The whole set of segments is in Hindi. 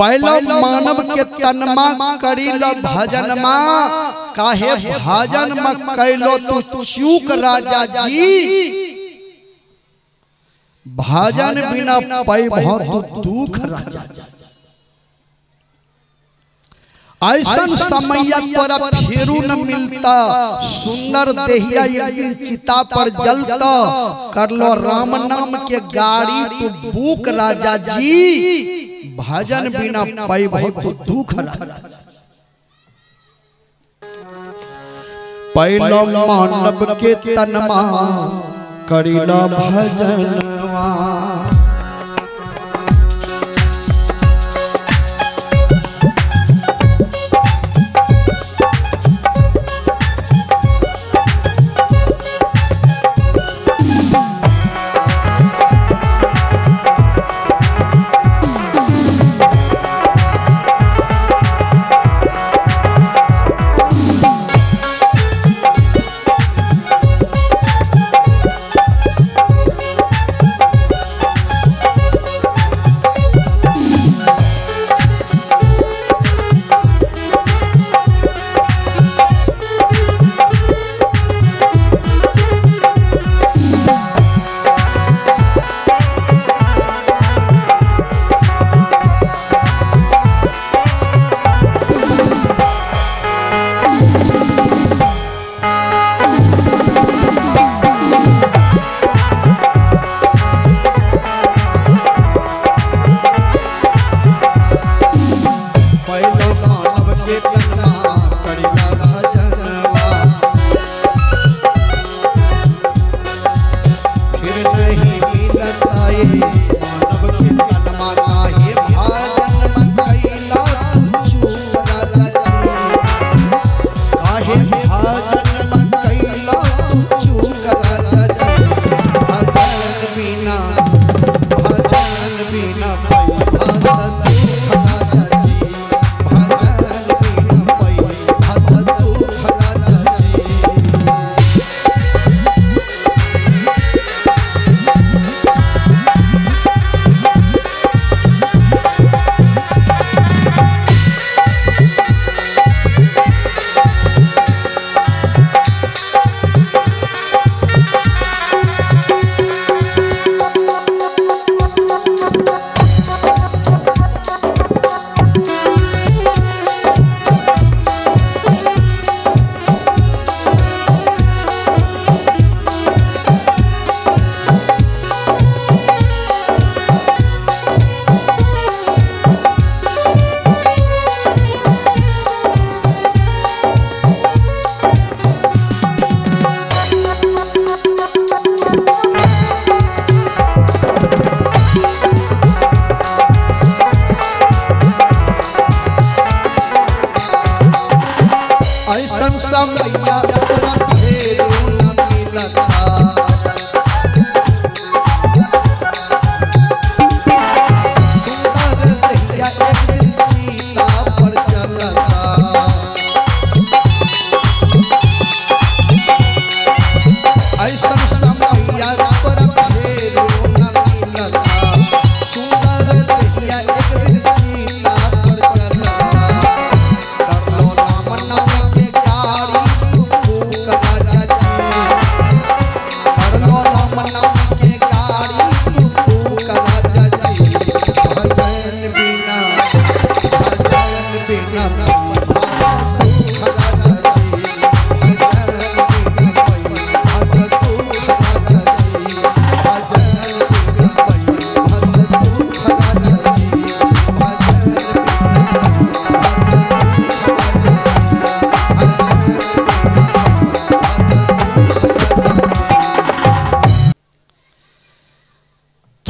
पहला मानव के तनमा करीला भजन मा, काहे भजन मा कैलो तू चूक राजा जी। भजन बिना पाई बहुत दुख राजा जी। ऐसा समैया तोरा फेरू न मिलता, सुंदर देहिया एक दिन चिता पर जलता। करलो राम नाम के गाड़ी तू बुक राजा जी। भजन बिना पाई बहुत दुख राजा। पहलो मानव के तनमा करीला भजनवा,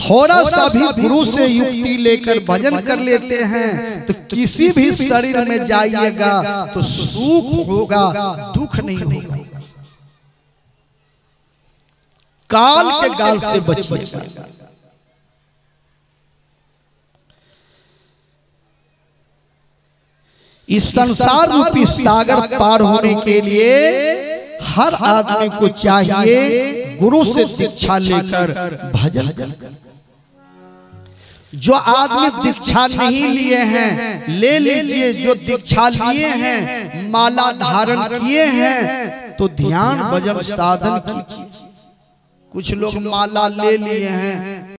थोड़ा सा भी गुरु से युक्ति लेकर भजन कर लेते हैं तो किसी भी शरीर में जाइएगा तो सुख होगा, दुख नहीं होगा। काल के गाल से बचिएगा। इस संसार रूपी सागर पार होने के लिए हर आदमी को चाहिए गुरु से शिक्षा लेकर भजन कर। जो आदमी दीक्षा नहीं लिए हैं ले लीजिए, जो दीक्षा लिए हैं माला धारण किए हैं तो ध्यान भजन साधन कीजिए। कुछ लोग माला ले लिए हैं